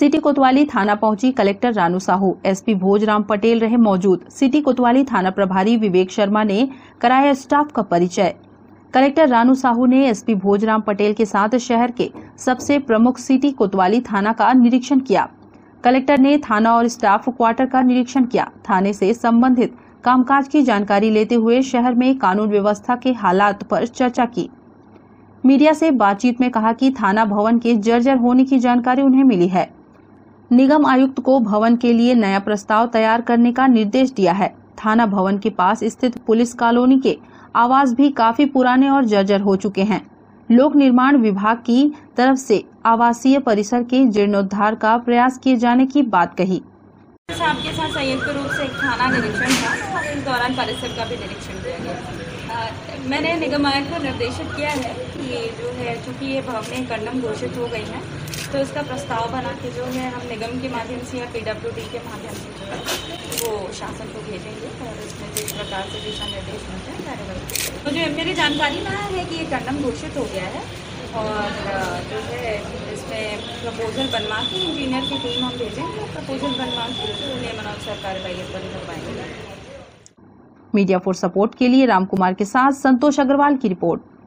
City कोतवाली थाना पहुंची कलेक्टर रानू साहू, एसपी भोजराम पटेल रहे मौजूद। सिटी कोतवाली थाना प्रभारी विवेक शर्मा ने कराया स्टाफ का परिचय। कलेक्टर रानू साहू ने एसपी भोजराम पटेल के साथ शहर के सबसे प्रमुख सिटी कोतवाली थाना का निरीक्षण किया। कलेक्टर ने थाना और स्टाफ क्वार्टर का निरीक्षण किया। थाने से संबंधित कामकाज की जानकारी लेते हुए शहर में कानून व्यवस्था के हालात पर चर्चा की। मीडिया से बातचीत में कहा कि थाना भवन के जर्जर होने की जानकारी उन्हें मिली है। निगम आयुक्त को भवन के लिए नया प्रस्ताव तैयार करने का निर्देश दिया है। थाना भवन के पास स्थित पुलिस कॉलोनी के आवास भी काफी पुराने और जर्जर हो चुके हैं। लोक निर्माण विभाग की तरफ से आवासीय परिसर के जीर्णोद्धार का प्रयास किए जाने की बात कही। साहब के साथ संयुक्त रूप से थाना निरीक्षण था और इस दौरान परिसर का भी निरीक्षण किया गया। मैंने निगम आयुक्त को निर्देशित किया है कि जो है चूँकि ये भवनें कंडम घोषित हो गई हैं तो इसका प्रस्ताव बना के जो है हम निगम के माध्यम से या पीडब्ल्यूडी के माध्यम से जो है वो शासन को भेजेंगे और उसमें जिस प्रकार से दिशा निर्देश मिलते हैं कार्यवाही। तो जो मेरी जानकारी में है कि ये कंडम घोषित हो गया है और जो है इसमें प्रपोजल बनवा के इंजीनियर की टीम हम भेजेंगे। प्रपोजल बनवा के नियमानुसार कार्रवाई करवाएंगे। मीडिया फॉर सपोर्ट के लिए रामकुमार के साथ संतोष अग्रवाल की रिपोर्ट।